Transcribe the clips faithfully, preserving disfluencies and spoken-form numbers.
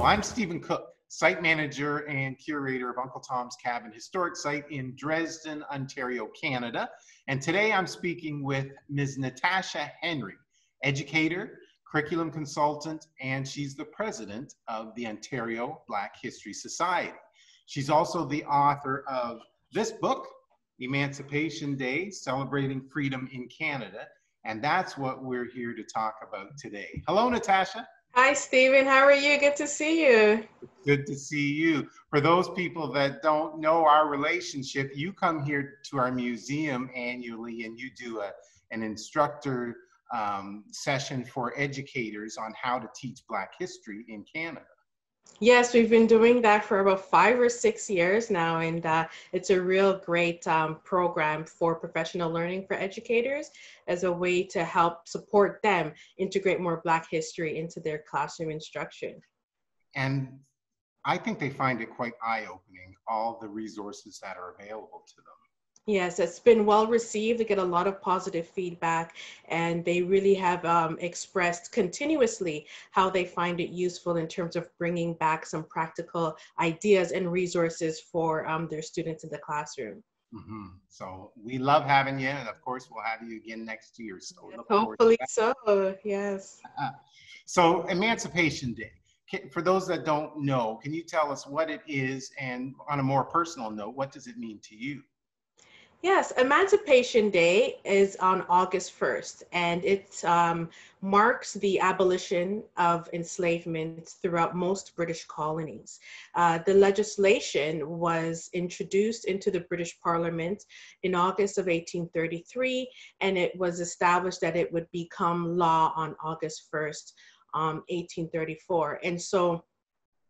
Hello, I'm Stephen Cook, site manager and curator of Uncle Tom's Cabin Historic Site in Dresden, Ontario, Canada. And today I'm speaking with Miz Natasha Henry, educator, curriculum consultant, and she's the president of the Ontario Black History Society. She's also the author of this book, Emancipation Day: Celebrating Freedom in Canada, and that's what we're here to talk about today. Hello, Natasha. Hi, Stephen. How are you? Good to see you. Good to see you. For those people that don't know our relationship, you come here to our museum annually and you do a, an instructor um, session for educators on how to teach Black history in Canada. Yes, we've been doing that for about five or six years now, and uh, it's a real great um, program for professional learning for educators as a way to help support them integrate more Black history into their classroom instruction. And I think they find it quite eye-opening, all the resources that are available to them. Yes, it's been well received. They get a lot of positive feedback, and they really have um, expressed continuously how they find it useful in terms of bringing back some practical ideas and resources for um, their students in the classroom. Mm-hmm. So we love having you, and of course we'll have you again next year. So look hopefully so, yes. Uh-huh. So Emancipation Day. For those that don't know, can you tell us what it is, and on a more personal note, what does it mean to you? Yes, Emancipation Day is on August first, and it um, marks the abolition of enslavement throughout most British colonies. Uh, the legislation was introduced into the British Parliament in August of eighteen thirty-three, and it was established that it would become law on August first, um, eighteen thirty-four. And so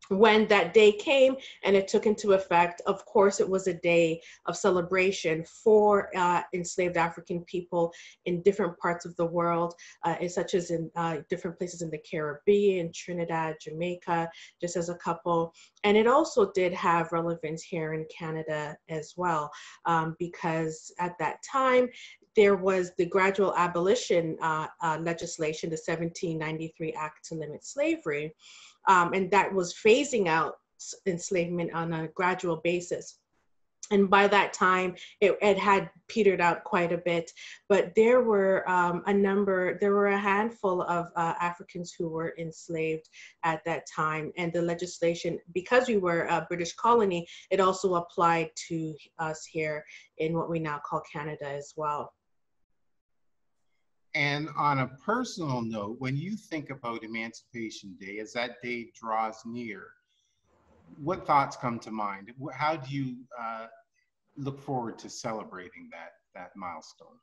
when that day came and it took into effect, of course, it was a day of celebration for uh, enslaved African people in different parts of the world, uh, such as in uh, different places in the Caribbean, Trinidad, Jamaica, just as a couple. And it also did have relevance here in Canada as well, um, because at that time, there was the gradual abolition uh, uh, legislation, the seventeen ninety-three Act to limit slavery, um, and that was phasing out enslavement on a gradual basis. And by that time, it, it had petered out quite a bit, but there were um, a number, there were a handful of uh, Africans who were enslaved at that time. And the legislation, because we were a British colony, it also applied to us here in what we now call Canada as well. And on a personal note, when you think about Emancipation Day, as that day draws near, what thoughts come to mind? How do you uh, look forward to celebrating that, that milestone?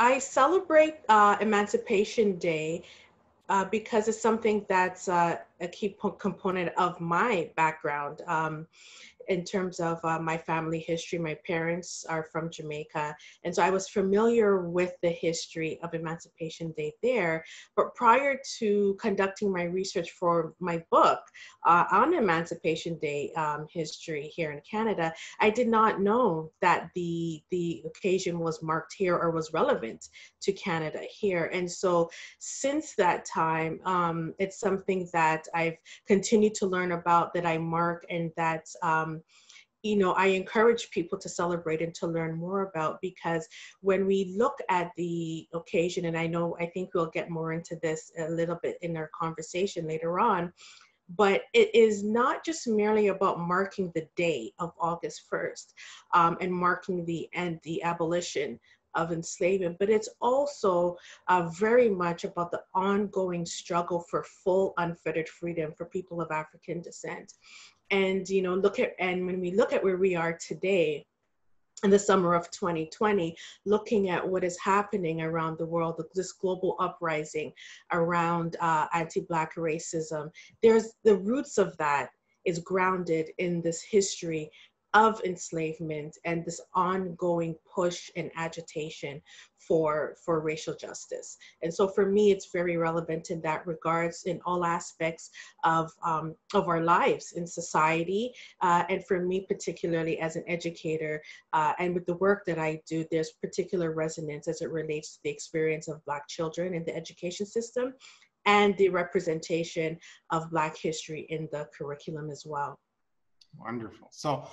I celebrate uh, Emancipation Day uh, because it's something that's uh, a key component of my background. Um, in terms of uh, my family history, my parents are from Jamaica. And so I was familiar with the history of Emancipation Day there. But prior to conducting my research for my book uh, on Emancipation Day um, history here in Canada, I did not know that the, the occasion was marked here or was relevant to Canada here. And so since that time, um, it's something that I've continued to learn about, that I mark, and that um, you know, I encourage people to celebrate and to learn more about, because when we look at the occasion, and I know, I think we'll get more into this a little bit in our conversation later on, but it is not just merely about marking the day of August first um, and marking the end, the abolition of enslavement, but it's also uh, very much about the ongoing struggle for full, unfettered freedom for people of African descent. And, you know, look at, and when we look at where we are today in the summer of twenty twenty, looking at what is happening around the world, this global uprising around uh, anti-Black racism, there's the roots of that is grounded in this history of enslavement and this ongoing push and agitation for, for racial justice. And so for me, it's very relevant in that regards in all aspects of, um, of our lives in society. Uh, and for me, particularly as an educator uh, and with the work that I do, there's particular resonance as it relates to the experience of Black children in the education system and the representation of Black history in the curriculum as well. Wonderful. So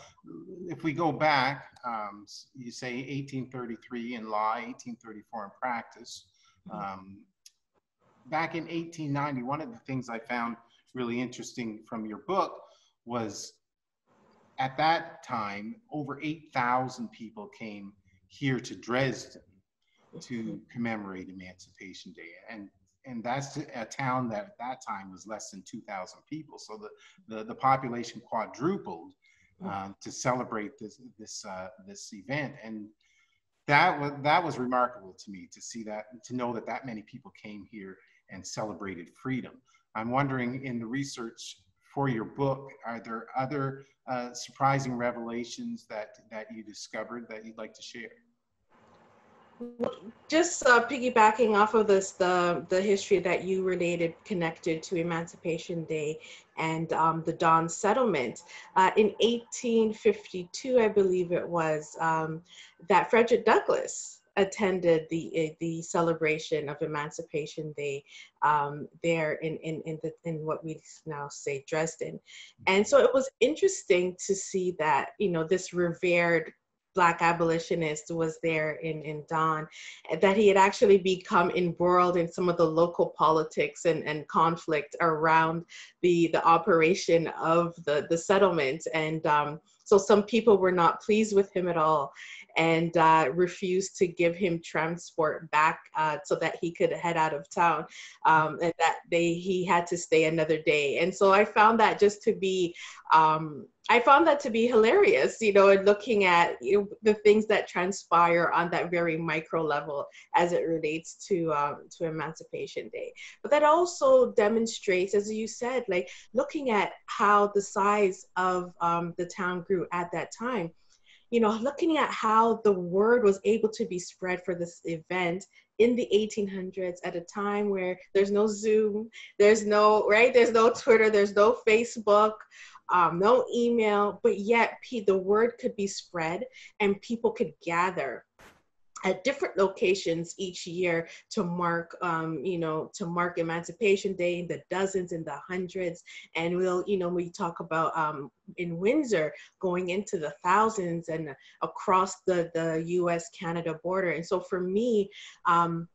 if we go back, um, you say eighteen thirty-three in law, eighteen thirty-four in practice. Um, back in eighteen ninety, one of the things I found really interesting from your book was at that time, over eight thousand people came here to Dresden to commemorate Emancipation Day. And And that's a town that at that time was less than two thousand people. So the, the, the population quadrupled uh, to celebrate this, this, uh, this event. And that was, that was remarkable to me to see that, to know that that many people came here and celebrated freedom. I'm wondering, in the research for your book, are there other uh, surprising revelations that, that you discovered that you'd like to share? Just uh, piggybacking off of this, the, the history that you related connected to Emancipation Day and um, the Dawn Settlement. Uh, in eighteen fifty-two, I believe it was, um, that Frederick Douglass attended the, the celebration of Emancipation Day um, there in, in, in, the, in what we now say Dresden. And so it was interesting to see that, you know, this revered Black abolitionist was there in, in Dawn, that he had actually become embroiled in some of the local politics and, and conflict around the, the operation of the, the settlement. And um, so some people were not pleased with him at all and uh, refused to give him transport back uh, so that he could head out of town, um, and that they, he had to stay another day. And so I found that just to be, um, I found that to be hilarious, you know, and looking at, you know, the things that transpire on that very micro level as it relates to, um, to Emancipation Day. But that also demonstrates, as you said, like looking at how the size of um, the town grew at that time, you know, looking at how the word was able to be spread for this event in the eighteen hundreds at a time where there's no Zoom, there's no, right, there's no Twitter, there's no Facebook, um, no email, but yet P, the word could be spread and people could gather at different locations each year to mark, um, you know, to mark Emancipation Day in the dozens and the hundreds. And we'll, you know, we talk about um, in Windsor going into the thousands and across the, the U S Canada border. And so for me, um,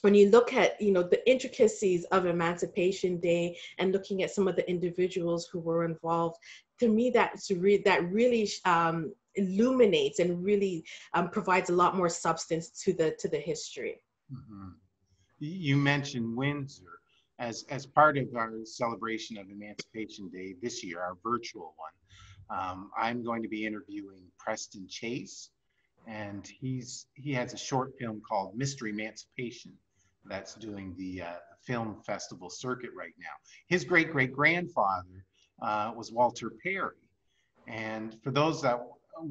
when you look at, you know, the intricacies of Emancipation Day and looking at some of the individuals who were involved, to me, that's re- that really um, illuminates and really um, provides a lot more substance to the to the history. Mm-hmm. You mentioned Windsor as as part of our celebration of Emancipation Day this year, our virtual one. Um, I'm going to be interviewing Preston Chase, and he's he has a short film called Mystery Emancipation that's doing the uh, film festival circuit right now. His great great grandfather Uh, was Walter Perry. And for those that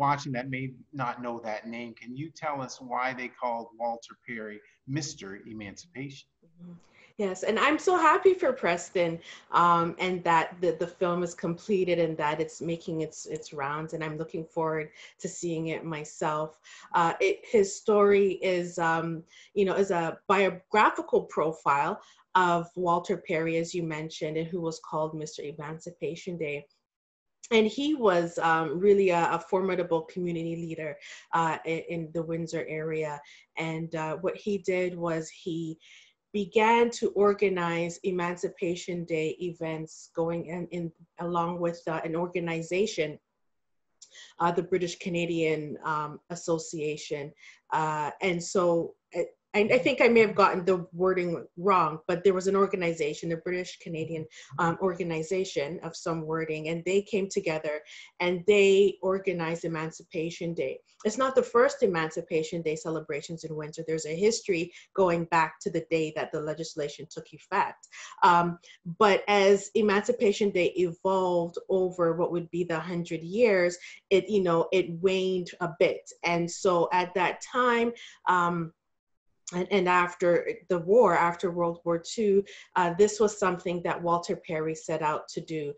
watching that may not know that name, can you tell us why they called Walter Perry Mister Emancipation? Mm-hmm. Yes, and I'm so happy for Preston um, and that the, the film is completed and that it's making its its rounds, and I'm looking forward to seeing it myself. Uh, it, his story is, um, you know, is a biographical profile of Walter Perry, as you mentioned, and who was called Mister Emancipation Day. And he was um, really a, a formidable community leader uh, in, in the Windsor area. And uh, what he did was he began to organize Emancipation Day events going in, in along with uh, an organization, uh, the British Canadian um, Association. Uh, and so it, I, I think I may have gotten the wording wrong, but there was an organization, the British Canadian um, organization of some wording, and they came together and they organized Emancipation Day. It's not the first Emancipation Day celebrations in Windsor. There's a history going back to the day that the legislation took effect. Um, but as Emancipation Day evolved over what would be the hundred years, it, you know, it waned a bit. And so at that time, um, And, and after the war, after World War Two, uh, this was something that Walter Perry set out to do.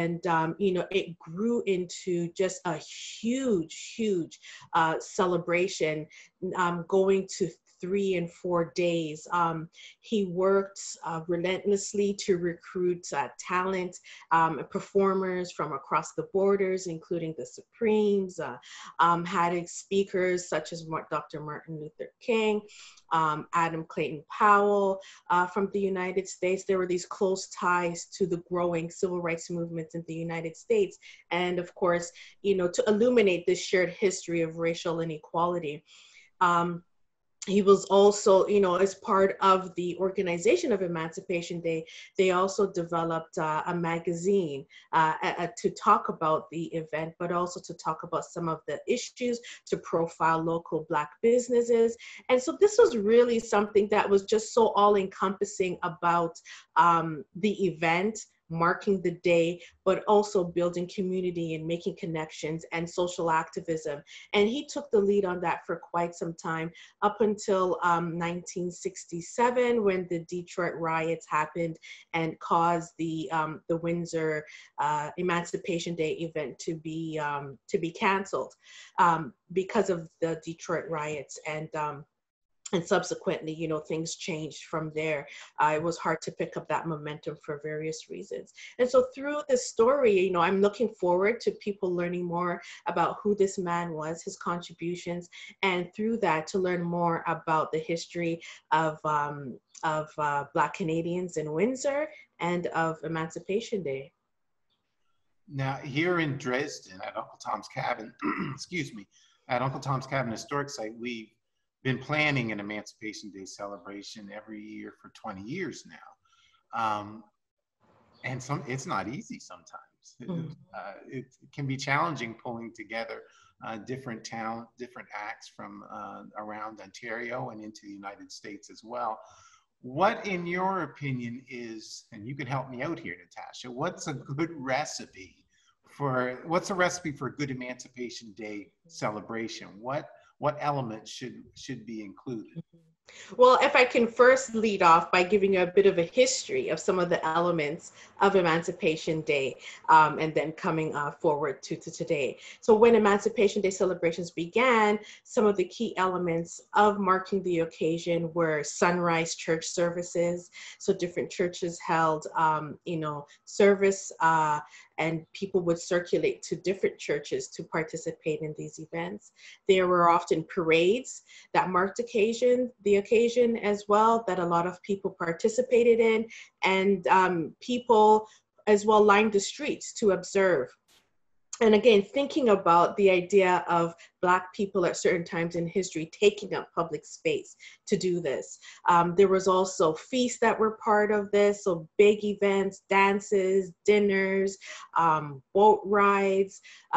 And, um, you know, it grew into just a huge, huge uh, celebration, um, going to three and four days. Um, he worked uh, relentlessly to recruit uh, talent, um, performers from across the borders, including the Supremes, uh, um, had speakers such as Doctor Martin Luther King, um, Adam Clayton Powell uh, from the United States. There were these close ties to the growing civil rights movements in the United States. And of course, you know, to illuminate this shared history of racial inequality. Um, He was also, you know, as part of the organization of Emancipation Day, they also developed uh, a magazine uh, a, a, to talk about the event, but also to talk about some of the issues, to profile local Black businesses. And so this was really something that was just so all-encompassing about um, the event, marking the day, but also building community and making connections and social activism. And he took the lead on that for quite some time, up until um, nineteen sixty-seven, when the Detroit riots happened and caused the um, the Windsor uh, Emancipation Day event to be um, to be canceled um, because of the Detroit riots. And um, And subsequently, you know, things changed from there. Uh, it was hard to pick up that momentum for various reasons. And so through this story, you know, I'm looking forward to people learning more about who this man was, his contributions, and through that to learn more about the history of, um, of uh, Black Canadians in Windsor and of Emancipation Day. Now, here in Dresden at Uncle Tom's Cabin, excuse me, at Uncle Tom's Cabin Historic Site, we been planning an Emancipation Day celebration every year for twenty years now. Um, and some, it's not easy sometimes. Mm-hmm. uh, it can be challenging pulling together uh, different talent, different acts from uh, around Ontario and into the United States as well. What, in your opinion, is, and you can help me out here, Natasha, what's a good recipe for, what's a recipe for a good Emancipation Day celebration? What What elements should, should be included? Well, if I can first lead off by giving you a bit of a history of some of the elements of Emancipation Day, um, and then coming uh, forward to, to today. So when Emancipation Day celebrations began, some of the key elements of marking the occasion were sunrise church services. So different churches held, um, you know, service, uh, and people would circulate to different churches to participate in these events. There were often parades that marked occasion, the occasion as well, that a lot of people participated in, and um, people as well lined the streets to observe. And again, thinking about the idea of Black people at certain times in history taking up public space to do this. Um, there was also feasts that were part of this, so big events, dances, dinners, um, boat rides,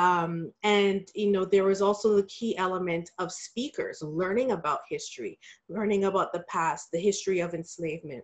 um, and you know, there was also the key element of speakers learning about history, learning about the past, the history of enslavement.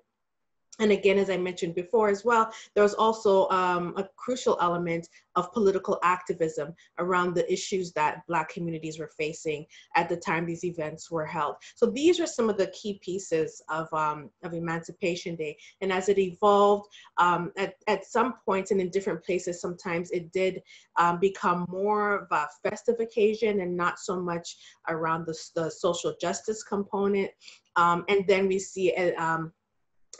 And again, as I mentioned before as well, there was also um, a crucial element of political activism around the issues that Black communities were facing at the time these events were held. So these are some of the key pieces of, um, of Emancipation Day. And as it evolved, um, at, at some points and in different places, sometimes it did um, become more of a festive occasion and not so much around the, the social justice component. Um, and then we see it, um,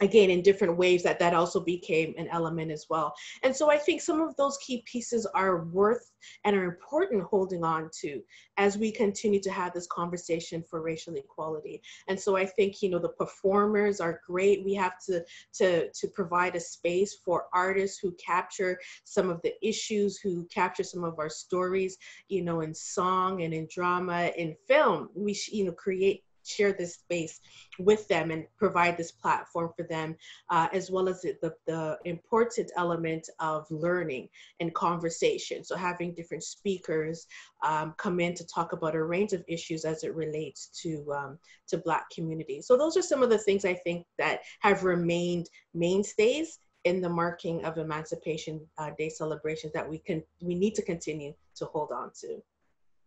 again, in different ways that that also became an element as well. And so I think some of those key pieces are worth and are important holding on to as we continue to have this conversation for racial equality. And so I think, you know, the performers are great. We have to, to, to provide a space for artists who capture some of the issues, who capture some of our stories, you know, in song and in drama, in film. We, you know, create share this space with them and provide this platform for them, uh, as well as the, the important element of learning and conversation. So having different speakers um, come in to talk about a range of issues as it relates to, um, to Black communities. So those are some of the things I think that have remained mainstays in the marking of Emancipation uh, Day celebrations that we, can, we need to continue to hold on to.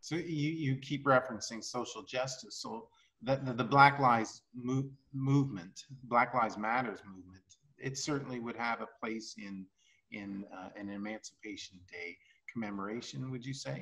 So you, you keep referencing social justice. So The, the, the Black Lives move, movement, Black Lives Matters movement, it certainly would have a place in, in uh, an Emancipation Day commemoration, would you say?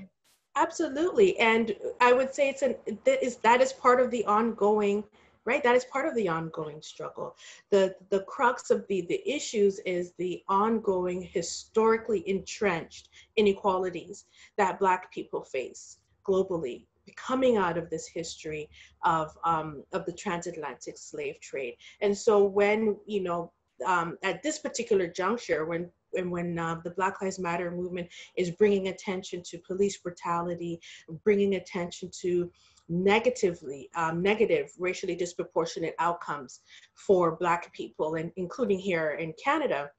Absolutely, and I would say it's an, that is, that is part of the ongoing right? That is part of the ongoing struggle. The, the crux of the, the issues is the ongoing, historically entrenched inequalities that Black people face globally, coming out of this history of, um, of the transatlantic slave trade. And so when, you know, um, at this particular juncture, when and when uh, the Black Lives Matter movement is bringing attention to police brutality, bringing attention to negatively, um, negative, racially disproportionate outcomes for Black people, and including here in Canada,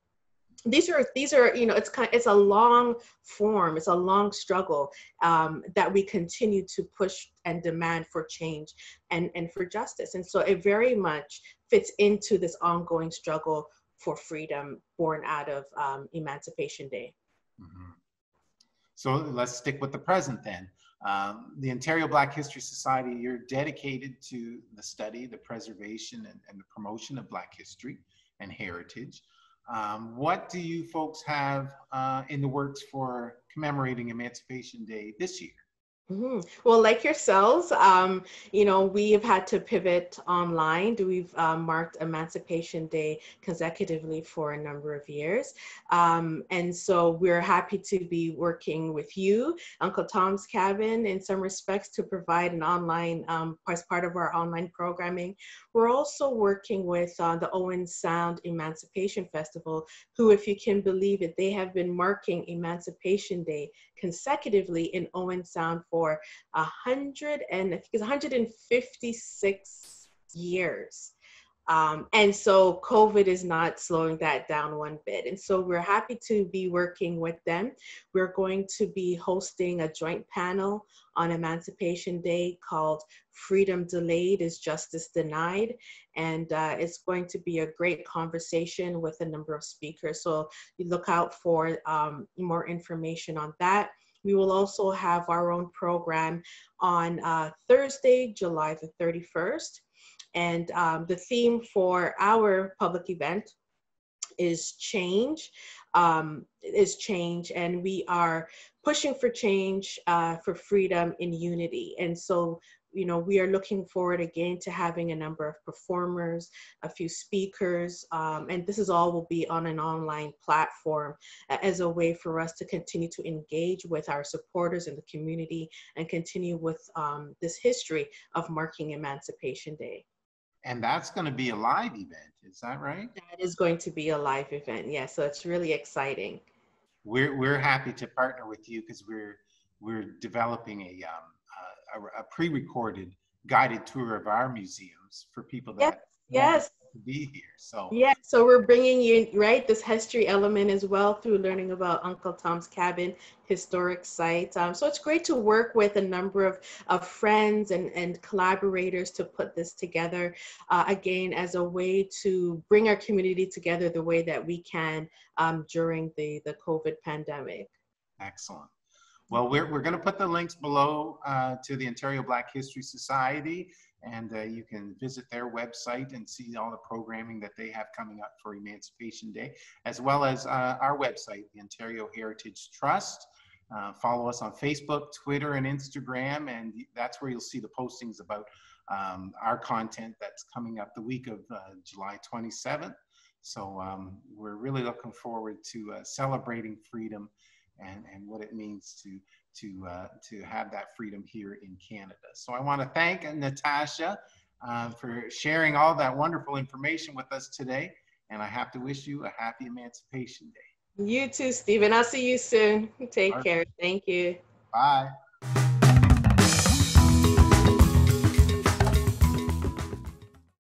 These are, these are, you know, it's kind of, it's a long form, it's a long struggle um, that we continue to push and demand for change and, and for justice. And so it very much fits into this ongoing struggle for freedom born out of um, Emancipation Day. Mm-hmm. So let's stick with the present then. Um, the Ontario Black History Society, you're dedicated to the study, the preservation, and, and the promotion of Black history and heritage. Um, what do you folks have uh, in the works for commemorating Emancipation Day this year? Mm-hmm. Well, like yourselves, um, you know, we have had to pivot online. We've uh, marked Emancipation Day consecutively for a number of years. Um, and so we're happy to be working with you, Uncle Tom's Cabin, in some respects to provide an online, um, as part of our online programming. We're also working with uh, the Owen Sound Emancipation Festival, who, if you can believe it, they have been marking Emancipation Day consecutively in Owen Sound for a hundred and I think it's one hundred fifty-six years. Um, and so COVID is not slowing that down one bit. And so we're happy to be working with them. We're going to be hosting a joint panel on Emancipation Day called Freedom Delayed is Justice Denied. And uh, it's going to be a great conversation with a number of speakers. So you look out for um, more information on that. We will also have our own program on uh, Thursday, July the thirty-first. And um, the theme for our public event is change, um, is change. And we are pushing for change, uh, for freedom in unity. And so, you know, we are looking forward again to having a number of performers, a few speakers, um, and this is all will be on an online platform as a way for us to continue to engage with our supporters in the community and continue with um, this history of marking Emancipation Day. And that's going to be a live event, is that right? That is going to be a live event, yes. Yeah, so it's really exciting. We're, we're happy to partner with you because we're, we're developing a... Um, A, a pre-recorded guided tour of our museums for people that yes, yes. to be here. So yeah, so we're bringing you right this history element as well through learning about Uncle Tom's Cabin Historic Site. Um, so it's great to work with a number of, of friends and, and collaborators to put this together uh, again as a way to bring our community together the way that we can um, during the the COVID pandemic. Excellent. Well, we're, we're going to put the links below uh, to the Ontario Black History Society, and uh, you can visit their website and see all the programming that they have coming up for Emancipation Day, as well as uh, our website, the Ontario Heritage Trust. Uh, follow us on Facebook, Twitter, and Instagram, and that's where you'll see the postings about um, our content that's coming up the week of uh, July twenty-seventh. So um, we're really looking forward to uh, celebrating freedom And, and what it means to, to, uh, to have that freedom here in Canada. So I want to thank Natasha uh, for sharing all that wonderful information with us today. And I have to wish you a happy Emancipation Day. You too, Stephen. I'll see you soon. Take care. Thank you. Bye.